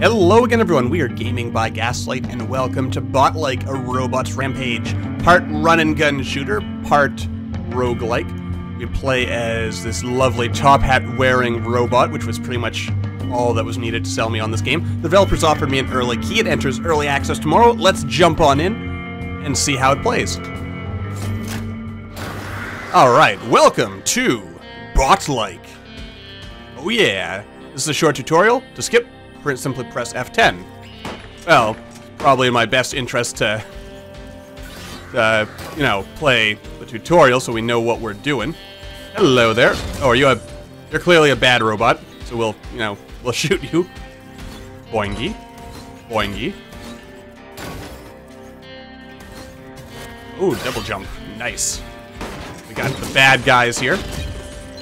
Hello again, everyone. We are Gaming by Gaslight, and welcome to Botlike, a Robot's Rampage. Part run-and-gun shooter, part roguelike. We play as this lovely top hat-wearing robot, which was pretty much all that was needed to sell me on this game. The developers offered me an early key. It enters early access tomorrow. Let's jump on in and see how it plays. Alright, welcome to Botlike. Oh yeah. This is a short tutorial. To skip, simply press F10. Well, probably in my best interest to, you know, play the tutorial so we know what we're doing. Hello there. Oh, are you a... You're clearly a bad robot, so we'll, you know, we'll shoot you. Boingy. Boingy. Ooh, double jump. Nice. We got the bad guys here.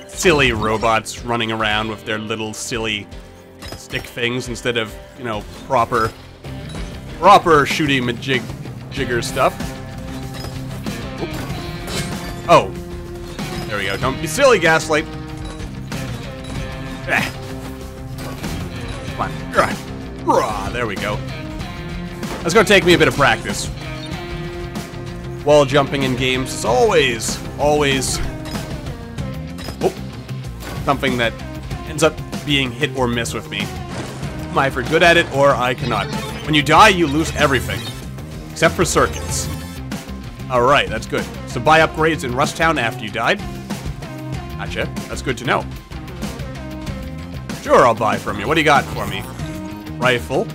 Silly robots running around with their little silly stick things instead of, you know, proper shooty majigger stuff. Oop. Oh, there we go. Don't be silly, Gaslight. Ah. Come on. Rah. There we go. That's gonna take me a bit of practice. Wall jumping in games is always something that ends up being hit or miss with me. I'm either good at it or I cannot. When you die, you lose everything. Except for circuits. Alright, that's good. So buy upgrades in Rust Town after you died. Gotcha. That's good to know. Sure, I'll buy from you. What do you got for me? Rifle.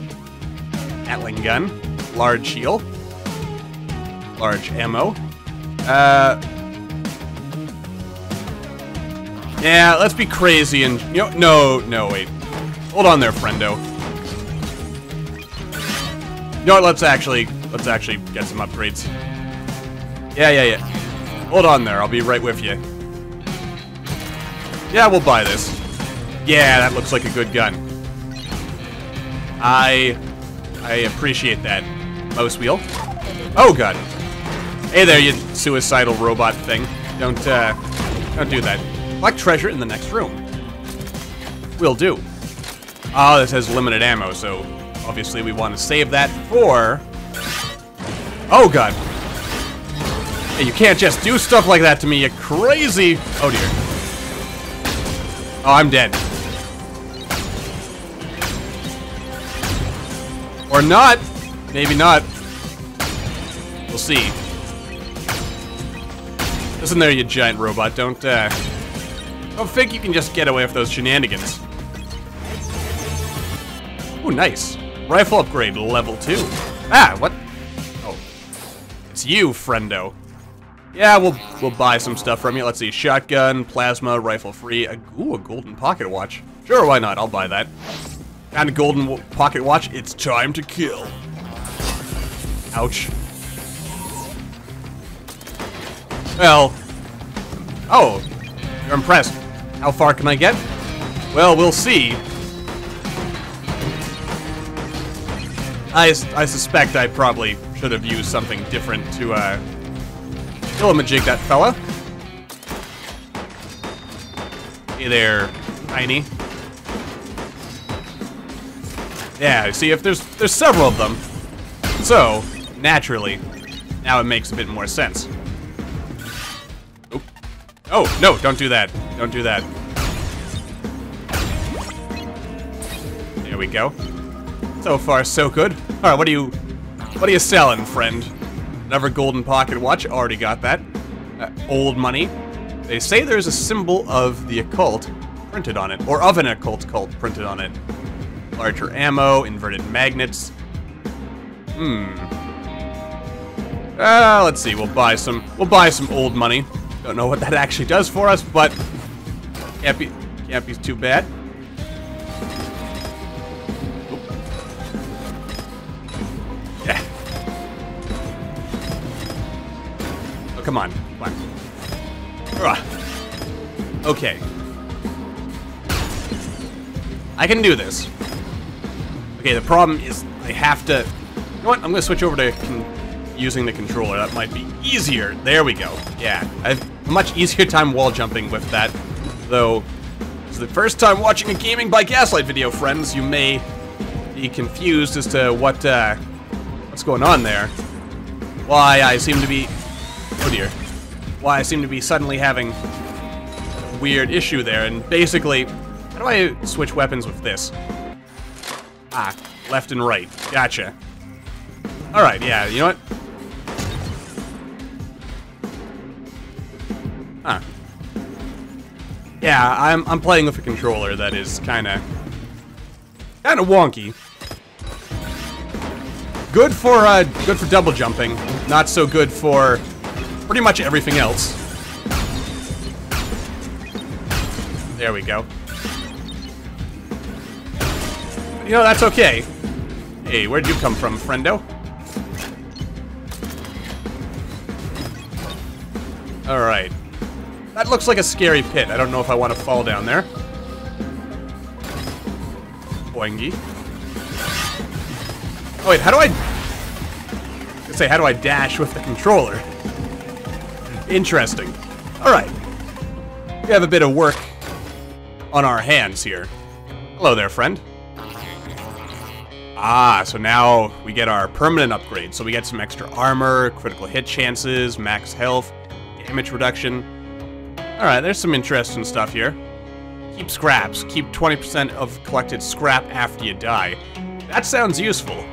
Gatling gun. Large shield. Large ammo. Yeah, let's be crazy and... You know, no, wait. Hold on there, friendo. You know what, let's actually get some upgrades. Yeah. Hold on there, I'll be right with you. Yeah, we'll buy this. Yeah, that looks like a good gun. I appreciate that. Mouse wheel. Oh, God. Hey there, you suicidal robot thing. Don't do that. Collect treasure in the next room. Will do. Ah, this has limited ammo, so obviously we want to save that for... Oh, God. Hey, you can't just do stuff like that to me, you crazy... Oh, dear. Oh, I'm dead. Or not. Maybe not. We'll see. Listen there, you giant robot. Don't think you can just get away with those shenanigans. Oh, nice. Rifle upgrade, level 2. Ah, what? Oh. It's you, friendo. Yeah, we'll buy some stuff from you. Let's see. Shotgun, plasma, rifle free. Ooh, a golden pocket watch. Sure, why not? I'll buy that. Found a golden pocket watch. It's time to kill. Ouch. Well. Oh. You're impressed. How far can I get? Well, we'll see. I suspect I probably should have used something different to illimajig that fella. Hey there, tiny. Yeah, see if there's several of them. So, naturally, now it makes a bit more sense. Oh, no, don't do that. Don't do that. There we go. So far, so good. Alright, what are you selling, friend? Another golden pocket watch. Already got that. Old money. They say there's a symbol of the occult printed on it. Or of an occult cult printed on it. Larger ammo, inverted magnets. Let's see, we'll buy some old money. Don't know what that actually does for us, but can't be too bad. Oop. Yeah. Oh, come on. Come on. Ugh. Okay. I can do this. Okay, the problem is I have to... You know what? I'm going to switch over to using the controller. That might be easier. There we go. Yeah. I've much easier time wall jumping with that, though. It's the first time watching a Gaming by Gaslight video, friends. You may be confused as to what what's going on there. Why I seem to be... oh dear. Why I seem to be suddenly having a weird issue there. And basically, how do I switch weapons with this? Ah, left and right. Gotcha. Alright, yeah, you know what? Huh. Yeah, I'm playing with a controller that is kinda wonky. Good for double jumping, not so good for pretty much everything else. There we go. You know, that's okay. Hey, where'd you come from, friendo? Alright. That looks like a scary pit. I don't know if I want to fall down there. Boingy. Oh wait, how do I... let's say, how do I dash with the controller? Interesting. Alright. We have a bit of work on our hands here. Hello there, friend. Ah, so now we get our permanent upgrade. So we get some extra armor, critical hit chances, max health, damage reduction. Alright, there's some interesting stuff here. Keep scraps. Keep 20% of collected scrap after you die. That sounds useful.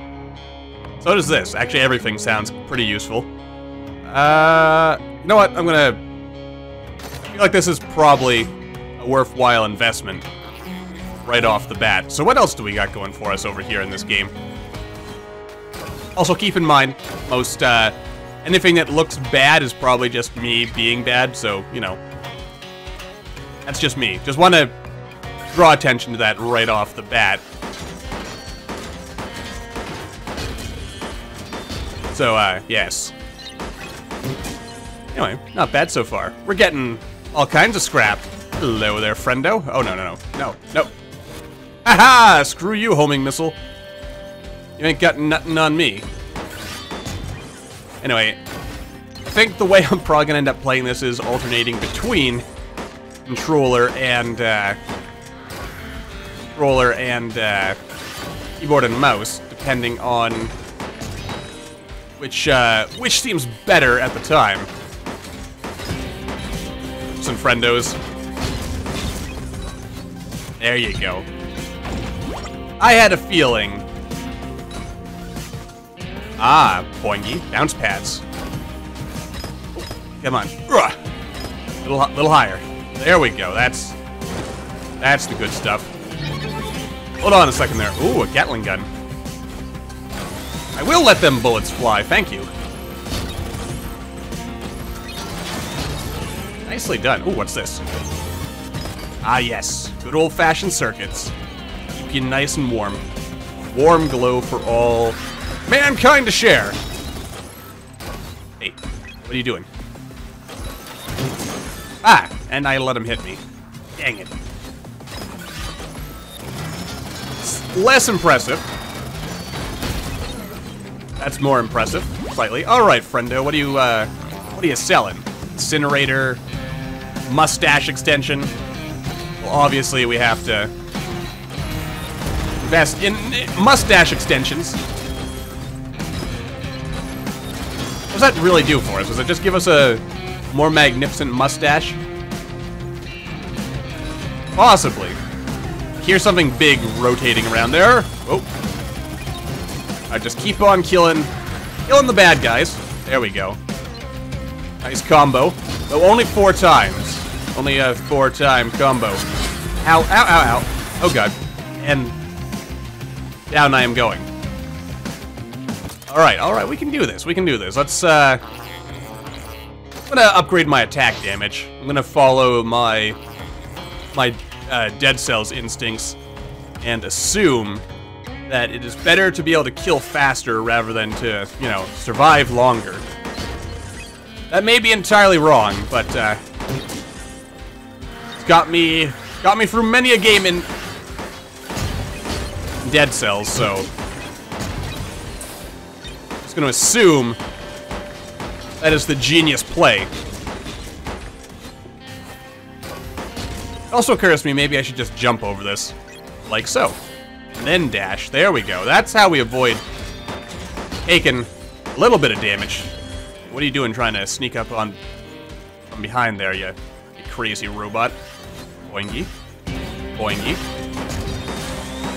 So does this. Actually, everything sounds pretty useful. You know what? I'm gonna... I feel like this is probably a worthwhile investment right off the bat. So what else do we got going for us over here in this game? Also, keep in mind, most, anything that looks bad is probably just me being bad, so, you know... that's just me. Just want to draw attention to that right off the bat. So, yes. Anyway, not bad so far. We're getting all kinds of scrap. Hello there, friendo. Oh, no, no, no. No, no. Aha! Screw you, homing missile. You ain't got nothing on me. Anyway, I think the way I'm probably going to end up playing this is alternating between... controller and keyboard and mouse, depending on which seems better at the time. Some friendos. There you go. I had a feeling. Ah, boingy, bounce pads. Oh, come on, little higher. There we go, that's the good stuff. Hold on a second there. Ooh, a Gatling gun. I will let them bullets fly, thank you. Nicely done. Ooh, what's this? Ah yes, good old-fashioned circuits. Keep you nice and warm. Warm glow for all mankind to share. Hey, what are you doing? Ah, and I let him hit me. Dang it. Less impressive. That's more impressive, slightly. All right, friendo, what are you selling? Incinerator, mustache extension. Well, obviously we have to invest in mustache extensions. What does that really do for us? Does it just give us a more magnificent mustache? Possibly. Here's something big rotating around there. Oh. I just keep on killing the bad guys. There we go. Nice combo. Though only 4 times. Only a 4-time combo. Ow, ow, ow, ow. Oh god. And down I am going. Alright, alright, we can do this. We can do this. Let's I'm gonna upgrade my attack damage. I'm gonna follow my Dead Cells instincts and assume that it is better to be able to kill faster rather than to, you know, survive longer. That may be entirely wrong, but it's got me through many a game in Dead Cells. So I'm just gonna assume that is the genius play. It also occurs to me, maybe I should just jump over this, like so. then dash. There we go. That's how we avoid taking a little bit of damage. What are you doing trying to sneak up on from behind there, you crazy robot? Boingy. Boingy.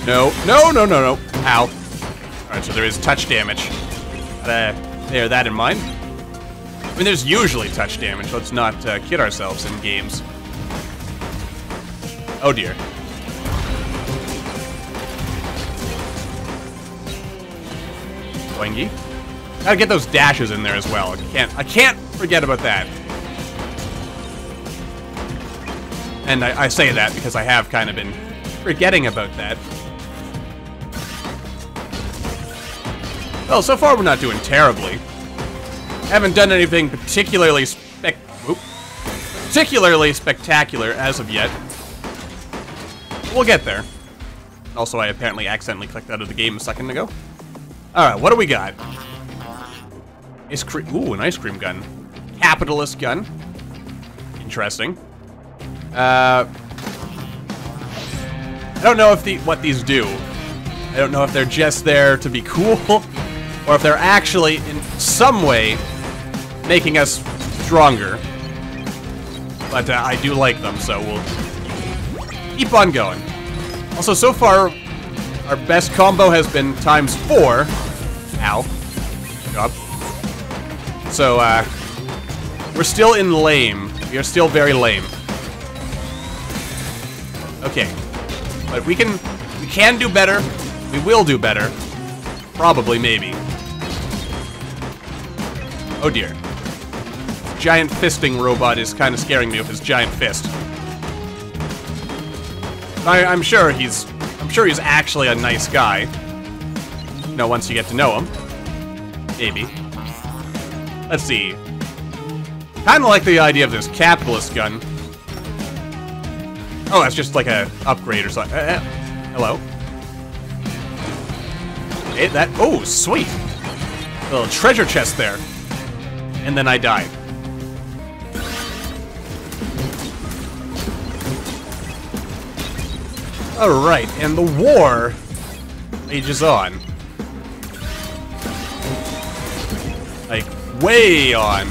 No. No, no, no, no. Ow. Alright, so there is touch damage. Bear that in mind. I mean, there's usually touch damage. Let's not kid ourselves in games. Oh, dear. Boingy. Gotta get those dashes in there as well. I can't forget about that. And I say that because I have kind of been forgetting about that. Well, so far we're not doing terribly. Haven't done anything particularly spectacular as of yet. We'll get there. Also, I apparently accidentally clicked out of the game a second ago. Alright, what do we got? Ooh, an ice cream gun. Capitalist gun. Interesting. I don't know if what these do. I don't know if they're just there to be cool, or if they're actually, in some way, making us stronger. But I do like them, so we'll keep on going. Also, so far, our best combo has been ×4. Ow. Good job. So, we're still in lame. We are still very lame. Okay. But we can do better. We will do better. Probably, maybe. Oh dear. Giant fisting robot is kind of scaring me with his giant fist. I'm sure he's actually a nice guy. You know, once you get to know him. Maybe. Let's see. Kinda like the idea of this capitalist gun. Oh, that's just like a upgrade or something. Hello. Hey, oh, sweet. A little treasure chest there. And then I died. Alright, and the war rages on. Like, way on.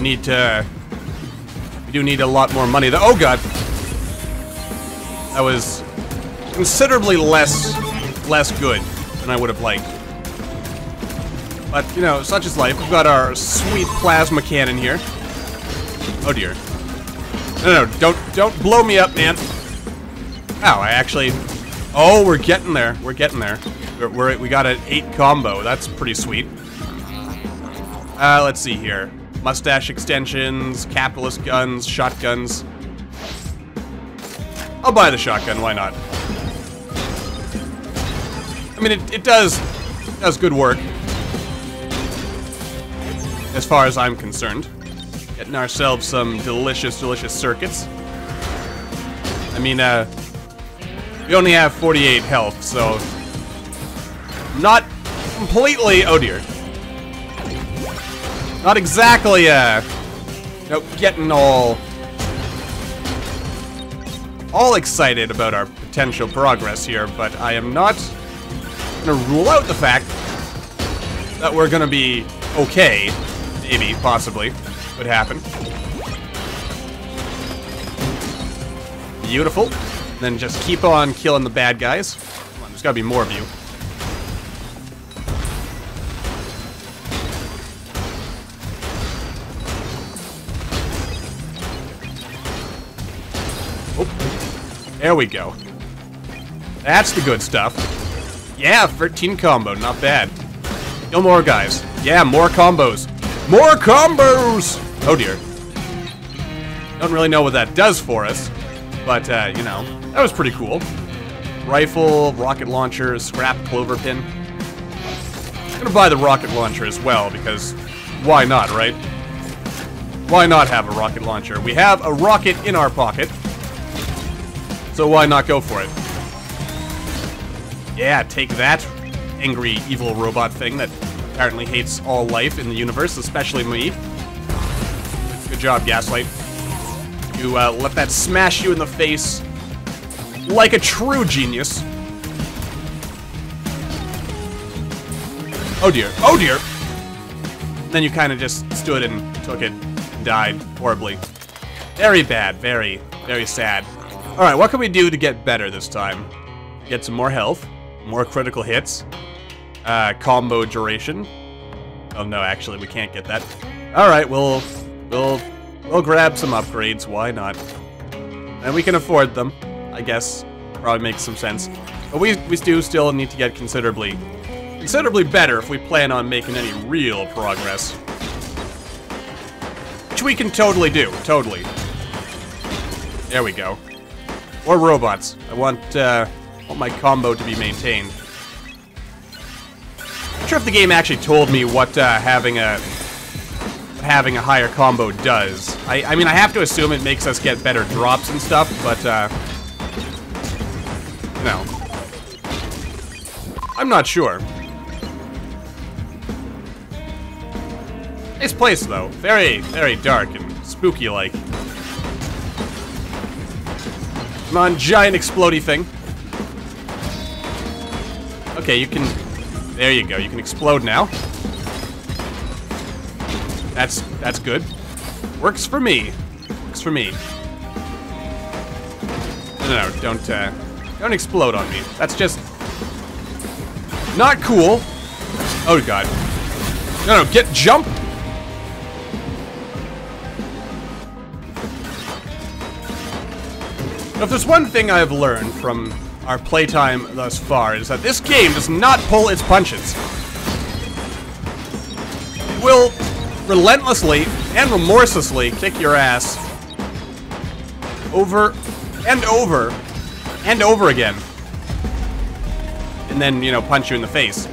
We do need a lot more money though. Oh god! That was considerably less good than I would have liked. But, you know, such is life. We've got our sweet plasma cannon here. Oh dear. No, no, don't blow me up, man. Ow, I actually... Oh, we're getting there. We're getting there. We got an 8 combo. That's pretty sweet. Let's see here. Mustache extensions, capitalist guns, shotguns. I'll buy the shotgun, why not? I mean, it does good work. As far as I'm concerned. Getting ourselves some delicious, delicious circuits. I mean, we only have 48 health, so... Not completely... Oh dear. Not exactly, nope, getting all excited about our potential progress here, but I am not gonna rule out the fact that we're gonna be okay. Maybe, possibly, would happen. Beautiful. And then just keep on killing the bad guys. Come on, there's gotta be more of you. There we go. That's the good stuff. Yeah, 13 combo, not bad. Kill more guys. Yeah, more combos. More combos! Oh dear. Don't really know what that does for us, but, you know, that was pretty cool. Rifle, rocket launcher, scrap, clover pin. I'm gonna buy the rocket launcher as well, because why not, right? Why not have a rocket launcher? We have a rocket in our pocket. So why not go for it? Yeah, take that, angry, evil robot thing that apparently hates all life in the universe, especially me. Good job, Gaslight. You let that smash you in the face. like a true genius. Oh dear, oh dear! Then you kind of just stood and took it and died horribly. Very bad, very, very sad. Alright, what can we do to get better this time? Get some more health, more critical hits, combo duration. Oh no, actually, we can't get that. Alright, we'll grab some upgrades, why not? And we can afford them, I guess. Probably makes some sense. But we do still need to get considerably better if we plan on making any real progress. Which we can totally do, totally. There we go. Or robots. I want my combo to be maintained. I'm sure if the game actually told me what having a higher combo does. I mean, I have to assume it makes us get better drops and stuff, but no. I'm not sure. Nice place though. Very, very dark and spooky-like. Come on, giant explodey thing. Okay, you can... There you go, you can explode now. That's good. Works for me. Works for me. No, don't explode on me. That's just not cool. Oh god. No, get jump. Now, if there's one thing I've learned from our playtime thus far is that this game does not pull its punches. It will relentlessly and remorselessly kick your ass over and over and over again. And then, you know, punch you in the face.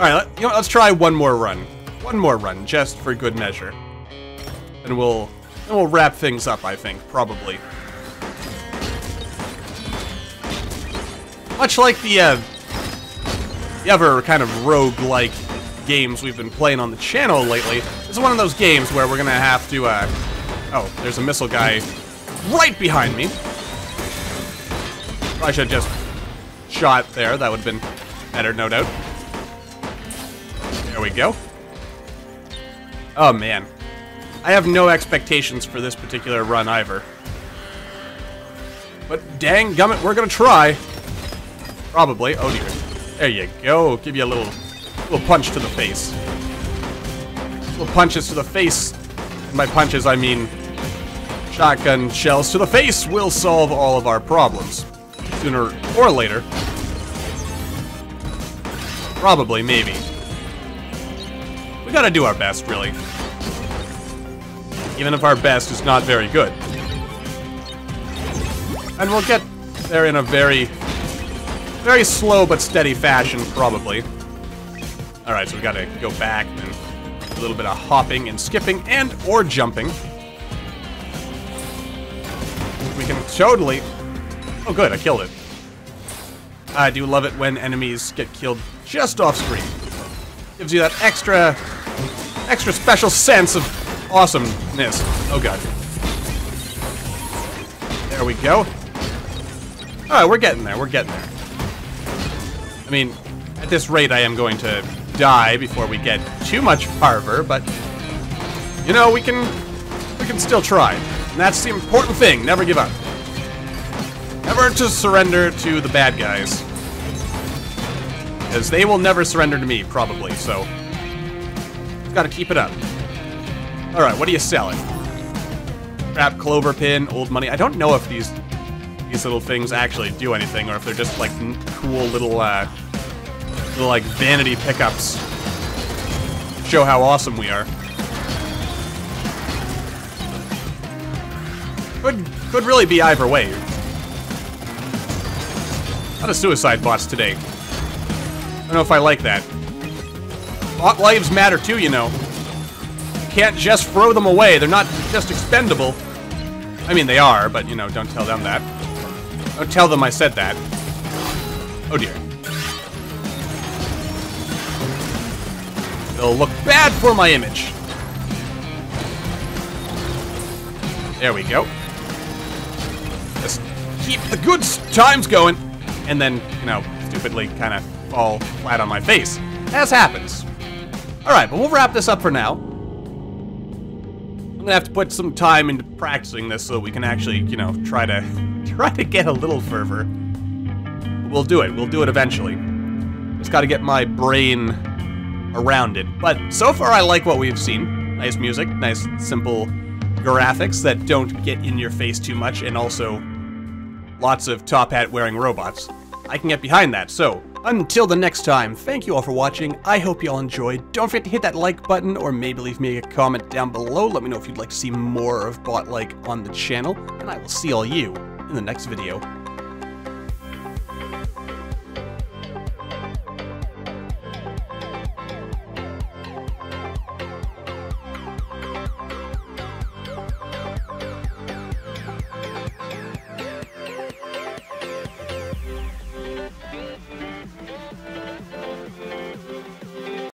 Alright, you know what, let's try one more run. One more run, just for good measure. And we'll wrap things up, I think, probably. Much like the other kind of roguelike games we've been playing on the channel lately, this is one of those games where we're gonna have to, oh, there's a missile guy right behind me. Probably should have just shot there, that would have been better, no doubt. There we go. Oh man. I have no expectations for this particular run either. But dang gummit, we're gonna try. Probably. Oh dear. There you go. Give you a little punch to the face. Little punches to the face. And by punches, I mean shotgun shells to the face will solve all of our problems. Sooner or later. Probably, maybe. We gotta do our best, really. Even if our best is not very good. And we'll get there in a very slow but steady fashion, probably. Alright, so we gotta go back, then a little bit of hopping and skipping and or jumping. We can totally... Oh good, I killed it. I do love it when enemies get killed just off screen. Gives you that extra special sense of awesomeness. Oh god. There we go. Alright, we're getting there, we're getting there. I mean, at this rate, I am going to die before we get too much farther, but you know, we can still try. And that's the important thing: never give up, never to surrender to the bad guys, because they will never surrender to me, probably. So, got to keep it up. All right, what are you selling? Crap, clover pin, old money. I don't know if these little things actually do anything, or if they're just like cool little like vanity pickups. Show how awesome we are. Could really be either way. A lot of suicide bots today. I don't know if I like that. Bot lives matter too, you know. You can't just throw them away. They're not just expendable. I mean, they are, but you know, don't tell them that. Don't tell them I said that. Oh dear. They'll look bad for my image. There we go. Just keep the good times going, and then, you know, stupidly kind of fall flat on my face, as happens. Alright, but we'll wrap this up for now. I'm gonna have to put some time into practicing this so we can actually, you know, try to get a little fervor. We'll do it eventually. Just gotta get my brain around it. But so far I like what we've seen. Nice music, nice simple graphics that don't get in your face too much, and also lots of top hat wearing robots. I can get behind that, so until the next time, thank you all for watching. I hope you all enjoyed. Don't forget to hit that like button, or maybe leave me a comment down below. Let me know if you'd like to see more of Botlike on the channel, and I will see all you in the next video.